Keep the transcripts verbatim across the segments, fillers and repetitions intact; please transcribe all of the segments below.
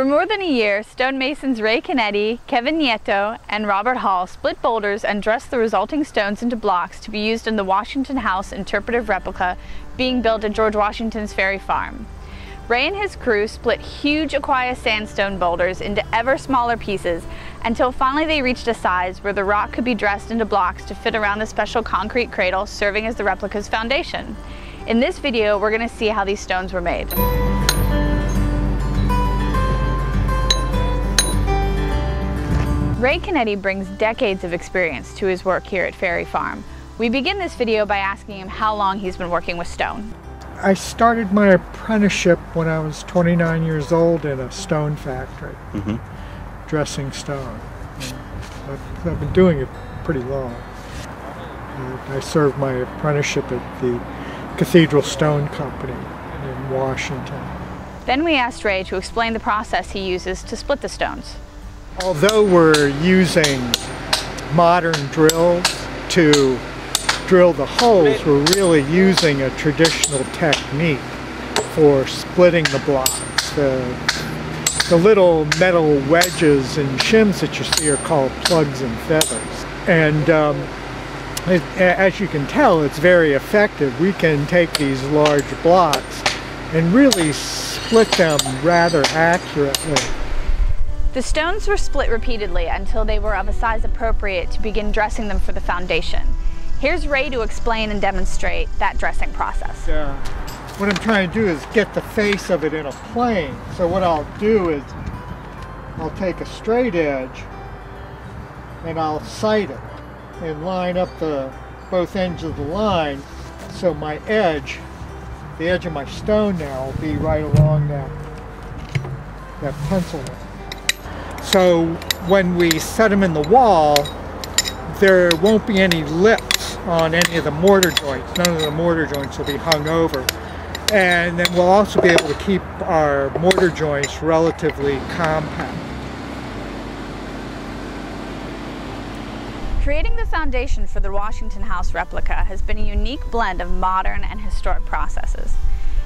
For more than a year, stonemasons Ray Cannetti, Kevin Nieto, and Robert Hall split boulders and dressed the resulting stones into blocks to be used in the Washington House interpretive replica being built at George Washington's Ferry Farm. Ray and his crew split huge Aquia sandstone boulders into ever smaller pieces until finally they reached a size where the rock could be dressed into blocks to fit around the special concrete cradle serving as the replica's foundation. In this video, we're going to see how these stones were made. Ray Cannetti brings decades of experience to his work here at Ferry Farm. We begin this video by asking him how long he's been working with stone. I started my apprenticeship when I was twenty-nine years old in a stone factory, mm-hmm. dressing stone. I've, I've been doing it pretty long. I served my apprenticeship at the Cathedral Stone Company in Washington. Then we asked Ray to explain the process he uses to split the stones. Although we're using modern drills to drill the holes, we're really using a traditional technique for splitting the blocks. The, the little metal wedges and shims that you see are called plugs and feathers. And um, it, as you can tell, it's very effective. We can take these large blocks and really split them rather accurately. The stones were split repeatedly until they were of a size appropriate to begin dressing them for the foundation. Here's Ray to explain and demonstrate that dressing process. Uh, what I'm trying to do is get the face of it in a plane. So what I'll do is I'll take a straight edge and I'll sight it and line up the both ends of the line. So my edge, the edge of my stone now, will be right along that, that pencil line. So when we set them in the wall, there won't be any lips on any of the mortar joints. None of the mortar joints will be hung over. And then we'll also be able to keep our mortar joints relatively compact. Creating the foundation for the Washington House replica has been a unique blend of modern and historic processes.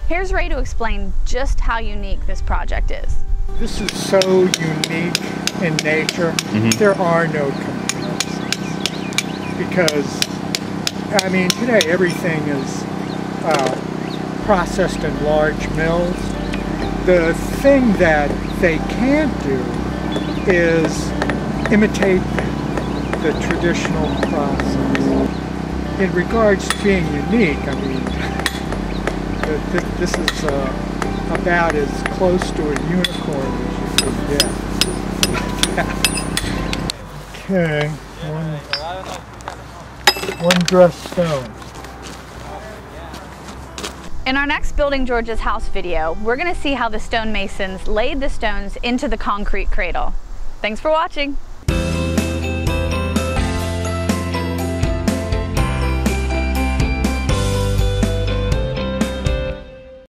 Here's Ray to explain just how unique this project is. This is so unique in nature. Mm-hmm. There are no comparisons because, I mean, today everything is uh, processed in large mills. The thing that they can't do is imitate the traditional process. In regards to being unique, I mean, this is uh, about as close to a unicorn as you can get. Okay, one, one dressed stone. In our next Building George's House video, we're going to see how the stonemasons laid the stones into the concrete cradle. Thanks for watching!